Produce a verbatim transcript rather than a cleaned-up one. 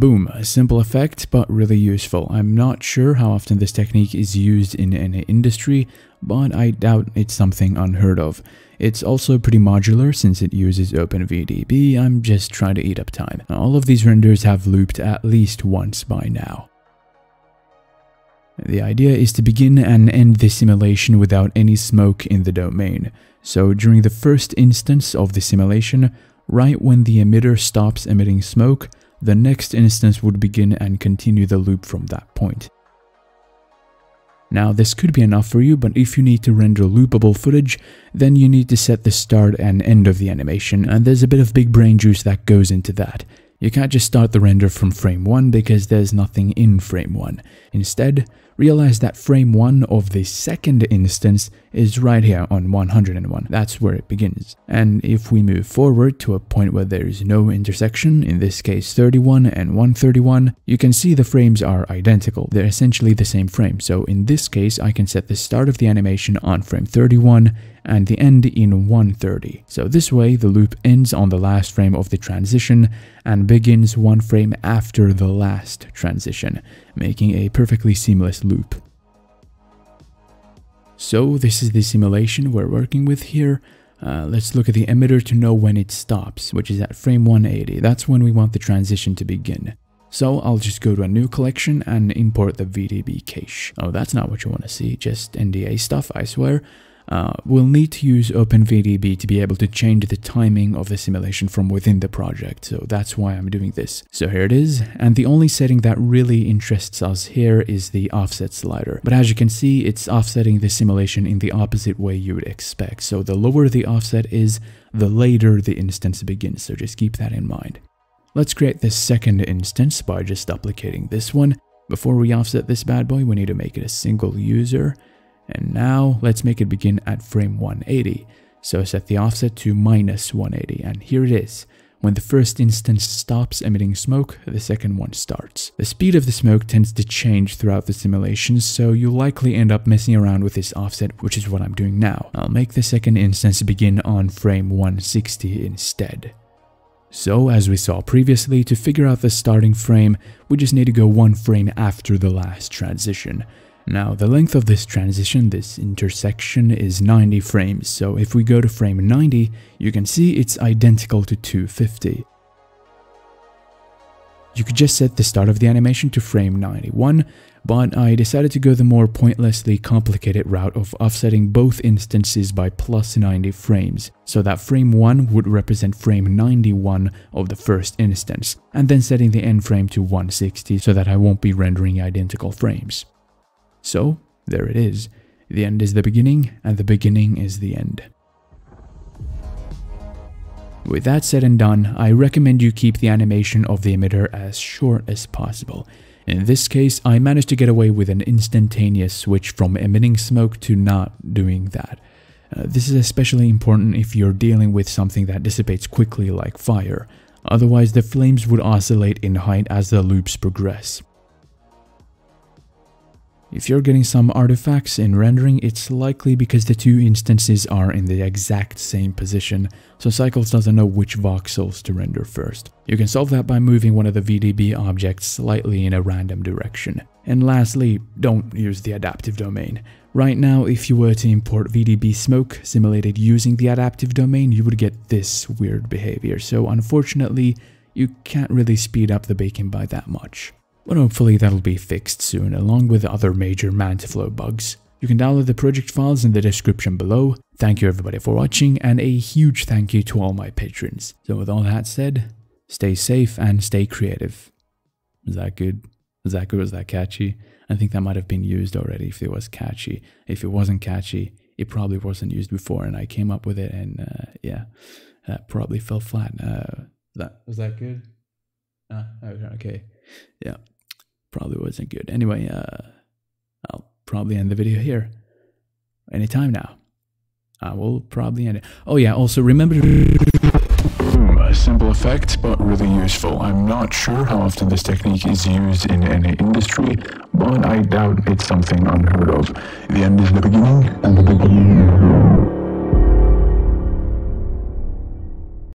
Boom, a simple effect, but really useful. I'm not sure how often this technique is used in any industry, but I doubt it's something unheard of. It's also pretty modular since it uses Open V D B, I'm just trying to eat up time. All of these renders have looped at least once by now. The idea is to begin and end the simulation without any smoke in the domain. So during the first instance of the simulation, right when the emitter stops emitting smoke, the next instance would begin and continue the loop from that point. Now this could be enough for you, but if you need to render loopable footage, then you need to set the start and end of the animation, and there's a bit of big brain juice that goes into that. You can't just start the render from frame one because there's nothing in frame one. Instead, realize that frame one of the second instance is right here on one hundred and one. That's where it begins. And if we move forward to a point where there is no intersection, in this case thirty-one and one thirty-one, you can see the frames are identical. They're essentially the same frame. So in this case, I can set the start of the animation on frame thirty-one and the end in one thirty. So this way, the loop ends on the last frame of the transition and begins one frame after the last transition, making a perfectly seamless loop. So this is the simulation we're working with here. Uh, let's look at the emitter to know when it stops, which is at frame one eighty. That's when we want the transition to begin. So I'll just go to a new collection and import the V D B cache. Oh, that's not what you want to see, just N D A stuff, I swear. Uh, we'll need to use Open V D B to be able to change the timing of the simulation from within the project, so that's why I'm doing this. So here it is, and the only setting that really interests us here is the offset slider. But as you can see, it's offsetting the simulation in the opposite way you would expect, so the lower the offset is, the later the instance begins, so just keep that in mind. Let's create the second instance by just duplicating this one. Before we offset this bad boy, we need to make it a single user. And now let's make it begin at frame one eighty. So set the offset to minus one eighty, and here it is. When the first instance stops emitting smoke, the second one starts. The speed of the smoke tends to change throughout the simulation, so you'll likely end up messing around with this offset, which is what I'm doing now. I'll make the second instance begin on frame one sixty instead. So, as we saw previously, to figure out the starting frame, we just need to go one frame after the last transition. Now, the length of this transition, this intersection, is ninety frames, so if we go to frame ninety, you can see it's identical to two fifty. You could just set the start of the animation to frame ninety-one, but I decided to go the more pointlessly complicated route of offsetting both instances by plus ninety frames, so that frame one would represent frame ninety-one of the first instance, and then setting the end frame to one sixty so that I won't be rendering identical frames. So, there it is. The end is the beginning, and the beginning is the end. With that said and done, I recommend you keep the animation of the emitter as short as possible. In this case, I managed to get away with an instantaneous switch from emitting smoke to not doing that. Uh, this is especially important if you're dealing with something that dissipates quickly like fire. Otherwise, the flames would oscillate in height as the loops progress. If you're getting some artifacts in rendering, it's likely because the two instances are in the exact same position, so Cycles doesn't know which voxels to render first. You can solve that by moving one of the V D B objects slightly in a random direction. And lastly, don't use the adaptive domain. Right now, if you were to import V D B smoke simulated using the adaptive domain, you would get this weird behavior, so unfortunately, you can't really speed up the baking by that much. But hopefully that'll be fixed soon, along with other major Mantaflow bugs. You can download the project files in the description below. Thank you everybody for watching, and a huge thank you to all my patrons. So with all that said, stay safe and stay creative. Was that good? Was that good? Was that catchy? I think that might have been used already if it was catchy. If it wasn't catchy, it probably wasn't used before, and I came up with it, and uh, yeah, that probably fell flat. Uh, that, was that good? Uh, okay. Yeah, probably wasn't good. Anyway, uh, I'll probably end the video here. Anytime now. I will probably end it. Oh yeah, also remember to... A simple effect, but really useful. I'm not sure how often this technique is used in any industry, but I doubt it's something unheard of. The end is the beginning, and the beginning is the end.